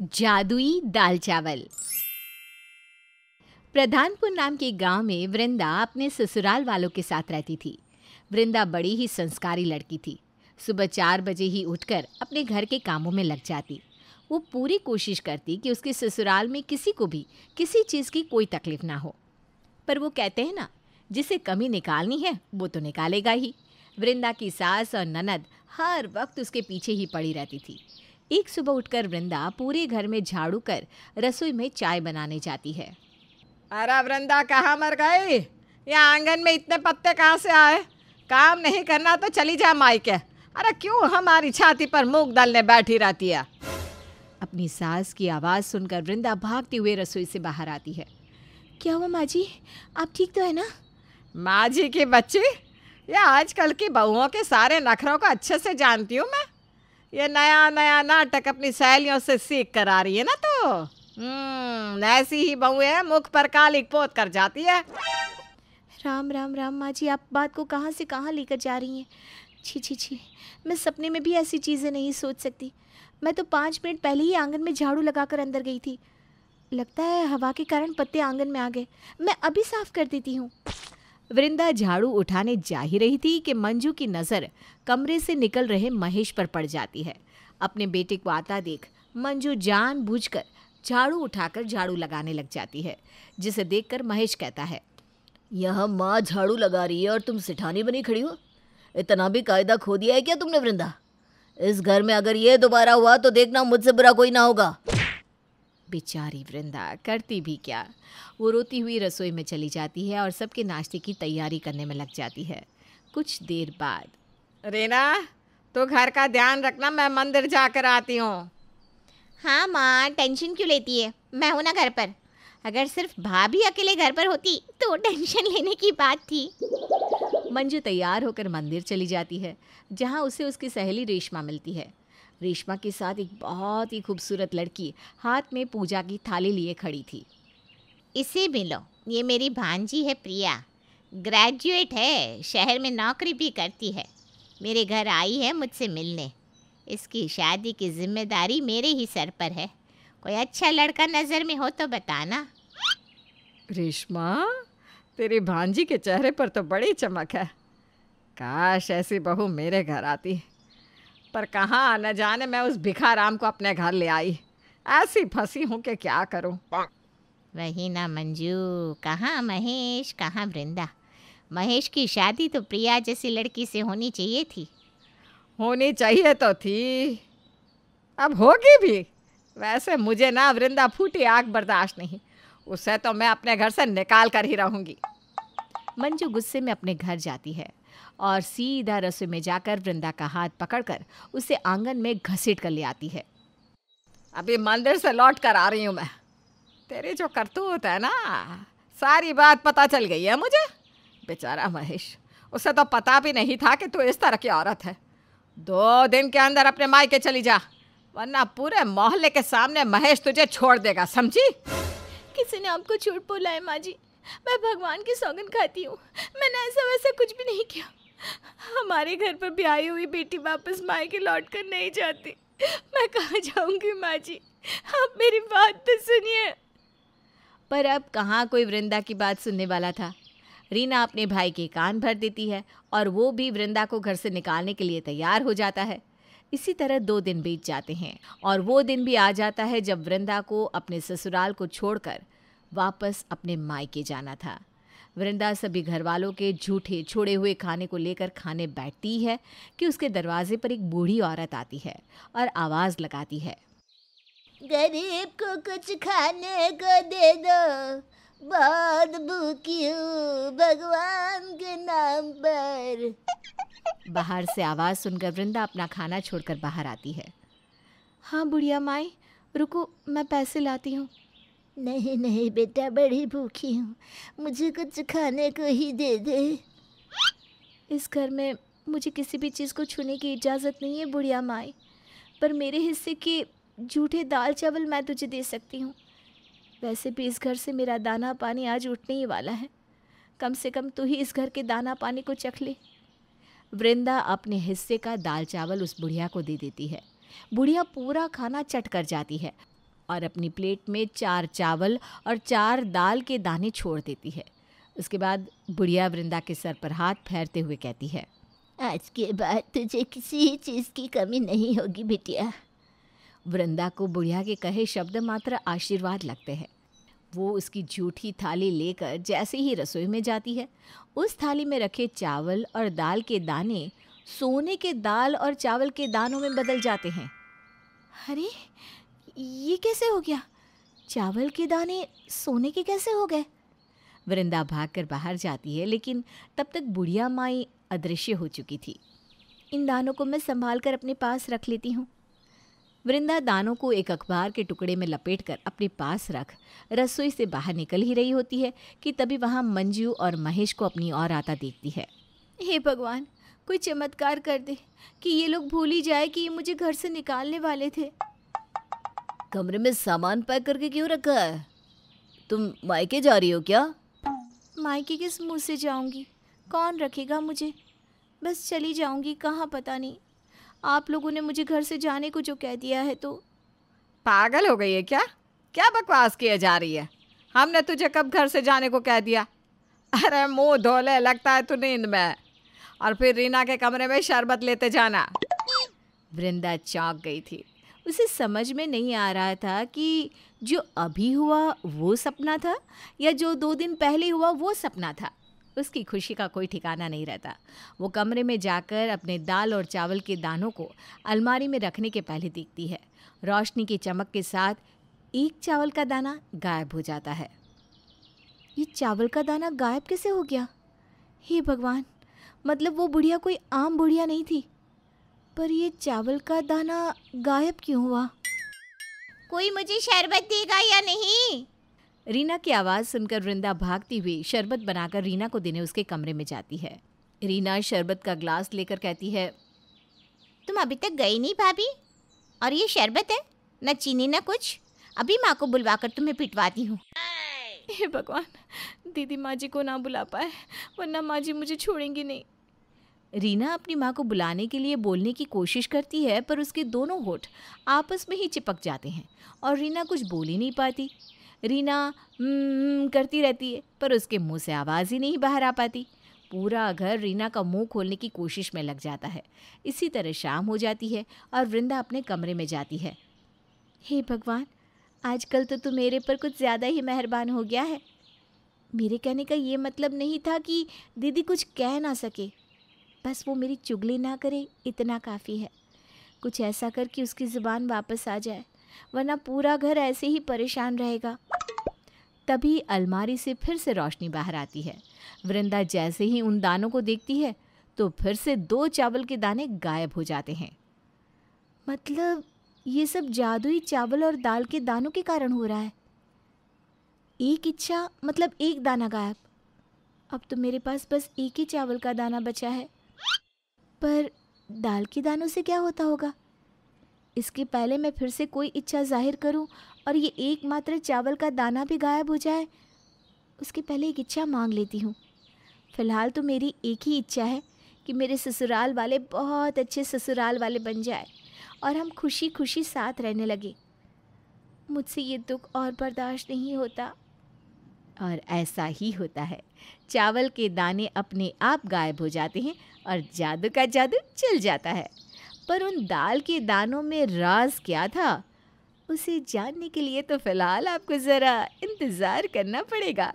जादुई दाल चावल। प्रधानपुर नाम के गांव में वृंदा अपने ससुराल वालों के साथ रहती थी। वृंदा बड़ी ही संस्कारी लड़की थी। सुबह 4 बजे ही उठकर अपने घर के कामों में लग जाती। वो पूरी कोशिश करती कि उसके ससुराल में किसी को भी किसी चीज़ की कोई तकलीफ ना हो, पर वो कहते हैं ना, जिसे कमी निकालनी है वो तो निकालेगा ही। वृंदा की सास और ननद हर वक्त उसके पीछे ही पड़ी रहती थी। एक सुबह उठकर वृंदा पूरे घर में झाड़ू कर रसोई में चाय बनाने जाती है। अरे वृंदा, कहाँ मर गई? यहाँ आंगन में इतने पत्ते कहाँ से आए? काम नहीं करना तो चली जा मायके। अरे क्यों हमारी छाती पर मूंग डालने बैठी रहती है? अपनी सास की आवाज़ सुनकर वृंदा भागते हुए रसोई से बाहर आती है। क्या हुआ माँ जी, आप ठीक तो है ना? माँ जी की बच्ची, यह आजकल की बहुओं के सारे नखरों को अच्छे से जानती हूँ मैं। ये नया नया नाटक अपनी सहेलियों से सीख कर आ रही है ना, तो ऐसी ही बहुएं मुख पर काली पोत कर जाती है। राम राम राम माँ जी, आप बात को कहाँ से कहाँ लेकर जा रही हैं। छी छी छी, मैं सपने में भी ऐसी चीज़ें नहीं सोच सकती। मैं तो 5 मिनट पहले ही आंगन में झाड़ू लगाकर अंदर गई थी। लगता है हवा के कारण पत्ते आंगन में आ गए। मैं अभी साफ कर देती हूँ। वृंदा झाड़ू उठाने जा ही रही थी कि मंजू की नज़र कमरे से निकल रहे महेश पर पड़ जाती है। अपने बेटे को आता देख मंजू जानबूझकर झाड़ू उठाकर झाड़ू लगाने लग जाती है, जिसे देखकर महेश कहता है, यह माँ झाड़ू लगा रही है और तुम सिठानी बनी खड़ी हो। इतना भी कायदा खो दिया है क्या तुमने वृंदा? इस घर में अगर ये दोबारा हुआ तो देखना मुझसे बुरा कोई ना होगा। बेचारी वृंदा करती भी क्या, वो रोती हुई रसोई में चली जाती है और सबके नाश्ते की तैयारी करने में लग जाती है। कुछ देर बाद, रेना तो घर का ध्यान रखना, मैं मंदिर जाकर आती हूँ। हाँ माँ, टेंशन क्यों लेती है, मैं हूँ ना घर पर। अगर सिर्फ भाभी अकेले घर पर होती तो टेंशन लेने की बात थी। मंजू तैयार होकर मंदिर चली जाती है, जहाँ उसे उसकी सहेली रेशमा मिलती है। रेशमा के साथ एक बहुत ही खूबसूरत लड़की हाथ में पूजा की थाली लिए खड़ी थी। इसे मिलो, ये मेरी भांजी है प्रिया। ग्रेजुएट है, शहर में नौकरी भी करती है। मेरे घर आई है मुझसे मिलने। इसकी शादी की जिम्मेदारी मेरे ही सर पर है। कोई अच्छा लड़का नज़र में हो तो बताना। रेशमा, तेरी भांजी के चेहरे पर तो बड़ी चमक है। काश ऐसी बहू मेरे घर आती, पर कहाँ न जाने मैं उस भिखाराम को अपने घर ले आई। ऐसी फंसी हूँ कि क्या करूँ। वही ना मंजू, कहाँ महेश कहाँ वृंदा। महेश की शादी तो प्रिया जैसी लड़की से होनी चाहिए थी। होनी चाहिए तो थी, अब होगी भी। वैसे मुझे ना वृंदा फूटी आग बर्दाश्त नहीं, उसे तो मैं अपने घर से निकाल कर ही रहूँगी। मंजू गुस्से में अपने घर जाती है और सीधा रसोई में जाकर वृंदा का हाथ पकड़कर उसे आंगन में घसीट कर ले आती है। अभी मंदिर से लौट कर आ रही हूँ मैं। तेरी जो करतूत है ना, सारी बात पता चल गई है मुझे। बेचारा महेश, उसे तो पता भी नहीं था कि तू इस तरह की औरत है। 2 दिन के अंदर अपने मायके चली जा, वरना पूरे मोहल्ले के सामने महेश तुझे छोड़ देगा, समझी? किसी ने आपको छोड़ बोला है माँ जी, मैं भगवान की सौगंध खाती हूँ, मैंने ऐसा वैसा कुछ भी नहीं किया। हमारे घर पर भी आई हुई बेटी वापस मायके लौट कर नहीं जाती। मैं कहाँ जाऊँगी माँ जी, आप मेरी बात तो सुनिए। पर अब कहाँ कोई वृंदा की बात सुनने वाला था। रीना अपने भाई के कान भर देती है और वो भी वृंदा को घर से निकालने के लिए तैयार हो जाता है। इसी तरह 2 दिन बीत जाते हैं और वो दिन भी आ जाता है जब वृंदा को अपने ससुराल को छोड़कर वापस अपने मायके जाना था। वृंदा सभी घरवालों के झूठे छोड़े हुए खाने को लेकर खाने बैठती है कि उसके दरवाजे पर एक बूढ़ी औरत आती है और आवाज़ लगाती है, गरीब को कुछ खाने को दे दो, बहुत भूखी हूँ भगवान के नाम पर। बाहर से आवाज़ सुनकर वृंदा अपना खाना छोड़कर बाहर आती है। हाँ बुढ़िया माई, रुको मैं पैसे लाती हूँ। नहीं नहीं बेटा, बड़ी भूखी हूँ, मुझे कुछ खाने को ही दे दे। इस घर में मुझे किसी भी चीज़ को छूने की इजाज़त नहीं है बुढ़िया माई, पर मेरे हिस्से के झूठे दाल चावल मैं तुझे दे सकती हूँ। वैसे भी इस घर से मेरा दाना पानी आज उठने ही वाला है, कम से कम तू ही इस घर के दाना पानी को चख ले। वृंदा अपने हिस्से का दाल चावल उस बुढ़िया को दे देती है। बुढ़िया पूरा खाना चट कर जाती है और अपनी प्लेट में 4 चावल और 4 दाल के दाने छोड़ देती है। उसके बाद बुढ़िया वृंदा के सर पर हाथ फेरते हुए कहती है, आज के बाद तुझे किसी चीज़ की कमी नहीं होगी बिटिया। वृंदा को बुढ़िया के कहे शब्द मात्र आशीर्वाद लगते हैं। वो उसकी झूठी थाली लेकर जैसे ही रसोई में जाती है, उस थाली में रखे चावल और दाल के दाने सोने के दाल और चावल के दानों में बदल जाते हैं। अरे ये कैसे हो गया? चावल के दाने सोने के कैसे हो गए? वृंदा भागकर बाहर जाती है, लेकिन तब तक बुढ़िया माई अदृश्य हो चुकी थी। इन दानों को मैं संभाल कर अपने पास रख लेती हूँ। वृंदा दानों को एक अखबार के टुकड़े में लपेटकर अपने पास रख रसोई से बाहर निकल ही रही होती है कि तभी वहाँ मंजू और महेश को अपनी ओर आता देखती है। हे भगवान, कोई चमत्कार कर दे कि ये लोग भूल ही जाए कि ये मुझे घर से निकालने वाले थे। कमरे में सामान पैक करके क्यों रखा है? तुम मायके जा रही हो क्या? मायके किस मुँह से जाऊँगी? कौन रखेगा मुझे? बस चली जाऊँगी कहाँ पता नहीं। आप लोगों ने मुझे घर से जाने को जो कह दिया है तो। पागल हो गई है क्या? क्या बकवास किए जा रही है? हमने तुझे कब घर से जाने को कह दिया? अरे मुंह धोले, लगता है तू नींद में। और फिर रीना के कमरे में शरबत लेते जाना। वृंदा चौंक गई थी। उसे समझ में नहीं आ रहा था कि जो अभी हुआ वो सपना था या जो 2 दिन पहले हुआ वो सपना था। उसकी खुशी का कोई ठिकाना नहीं रहता। वो कमरे में जाकर अपने दाल और चावल के दानों को अलमारी में रखने के पहले देखती है। रोशनी की चमक के साथ एक चावल का दाना गायब हो जाता है। ये चावल का दाना गायब कैसे हो गया? हे भगवान, मतलब वो बुढ़िया कोई आम बुढ़िया नहीं थी। पर ये चावल का दाना गायब क्यों हुआ? कोई मुझे शरबत देगा या नहीं? रीना की आवाज़ सुनकर वृंदा भागती हुई शरबत बनाकर रीना को देने उसके कमरे में जाती है। रीना शरबत का ग्लास लेकर कहती है, तुम अभी तक गई नहीं भाभी, और ये शरबत है, ना चीनी ना कुछ। अभी माँ को बुलवाकर तुम्हें पिटवाती हूँ। हे भगवान, दीदी माँ जी को ना बुला पाए, वरना माँ जी मुझे छोड़ेंगी नहीं। रीना अपनी माँ को बुलाने के लिए बोलने की कोशिश करती है, पर उसके दोनों होठ आपस में ही चिपक जाते हैं और रीना कुछ बोल ही नहीं पाती। रीना करती रहती है, पर उसके मुंह से आवाज़ ही नहीं बाहर आ पाती। पूरा घर रीना का मुंह खोलने की कोशिश में लग जाता है। इसी तरह शाम हो जाती है और वृंदा अपने कमरे में जाती है। हे भगवान, आजकल तो तू मेरे पर कुछ ज़्यादा ही मेहरबान हो गया है। मेरे कहने का ये मतलब नहीं था कि दीदी कुछ कह ना सके। बस वो मेरी चुगली ना करे, इतना काफ़ी है। कुछ ऐसा कर कि उसकी ज़ुबान वापस आ जाए, वरना पूरा घर ऐसे ही परेशान रहेगा। तभी अलमारी से फिर से रोशनी बाहर आती है। वृंदा जैसे ही उन दानों को देखती है तो फिर से 2 चावल के दाने गायब हो जाते हैं। मतलब ये सब जादुई चावल और दाल के दानों के कारण हो रहा है। एक इच्छा मतलब एक दाना गायब। अब तो मेरे पास बस एक ही चावल का दाना बचा है, पर दाल के दानों से क्या होता होगा? इसके पहले मैं फिर से कोई इच्छा जाहिर करूं और ये एकमात्र चावल का दाना भी गायब हो जाए, उसके पहले एक इच्छा मांग लेती हूं। फ़िलहाल तो मेरी एक ही इच्छा है कि मेरे ससुराल वाले बहुत अच्छे ससुराल वाले बन जाए और हम खुशी खुशी साथ रहने लगे। मुझसे ये दुख और बर्दाश्त नहीं होता। और ऐसा ही होता है। चावल के दाने अपने आप गायब हो जाते हैं और जादू का जादू चल जाता है। पर उन दाल के दानों में राज क्या था, उसे जानने के लिए तो फ़िलहाल आपको ज़रा इंतज़ार करना पड़ेगा।